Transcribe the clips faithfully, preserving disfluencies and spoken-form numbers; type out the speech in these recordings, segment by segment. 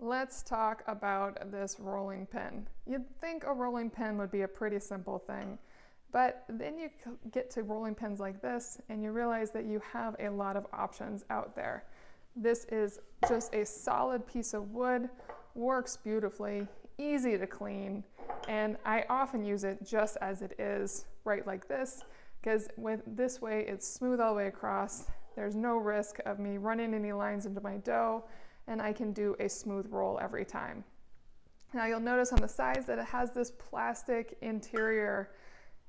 Let's talk about this rolling pin. You'd think a rolling pin would be a pretty simple thing, but then you get to rolling pins like this and you realize that you have a lot of options out there. This is just a solid piece of wood, works beautifully, easy to clean, and I often use it just as it is, right like this, because with this way it's smooth all the way across. There's no risk of me running any lines into my dough, and I can do a smooth roll every time. Now you'll notice on the sides that it has this plastic interior.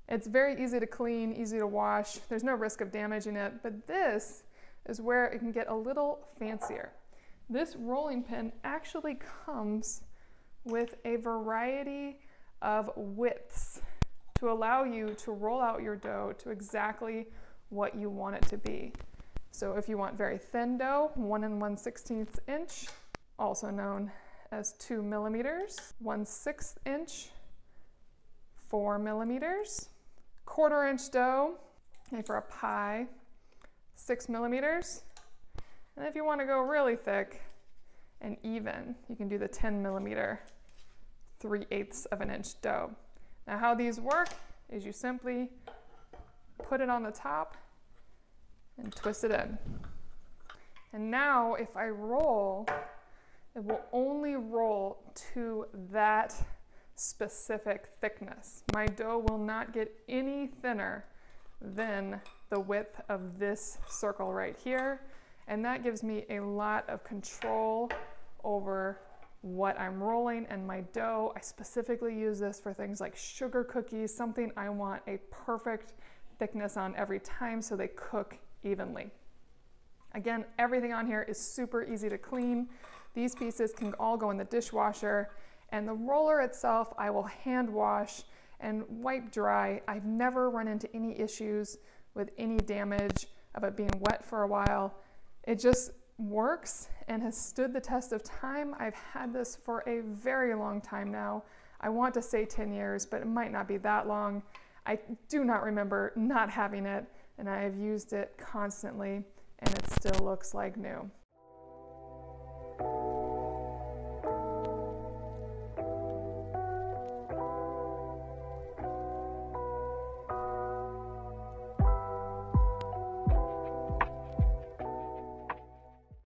It's very easy to clean, easy to wash. There's no risk of damaging it, but this is where it can get a little fancier. This rolling pin actually comes with a variety of widths to allow you to roll out your dough to exactly what you want it to be. So if you want very thin dough, one and one sixteenth inch, also known as two millimeters, one sixth inch, four millimeters, quarter inch dough, and for a pie, six millimeters. And if you want to go really thick and even, you can do the ten millimeter, three eighths of an inch dough. Now how these work is you simply put it on the top and twist it in. And now if I roll, it will only roll to that specific thickness. My dough will not get any thinner than the width of this circle right here. And that gives me a lot of control over what I'm rolling and my dough. I specifically use this for things like sugar cookies, something I want a perfect thickness on every time so they cook evenly. Again, everything on here is super easy to clean. These pieces can all go in the dishwasher, and the roller itself I will hand wash and wipe dry. I've never run into any issues with any damage of it being wet for a while. It just works and has stood the test of time. I've had this for a very long time now. I want to say ten years, but it might not be that long. I do not remember not having it, and I have used it constantly, and it still looks like new.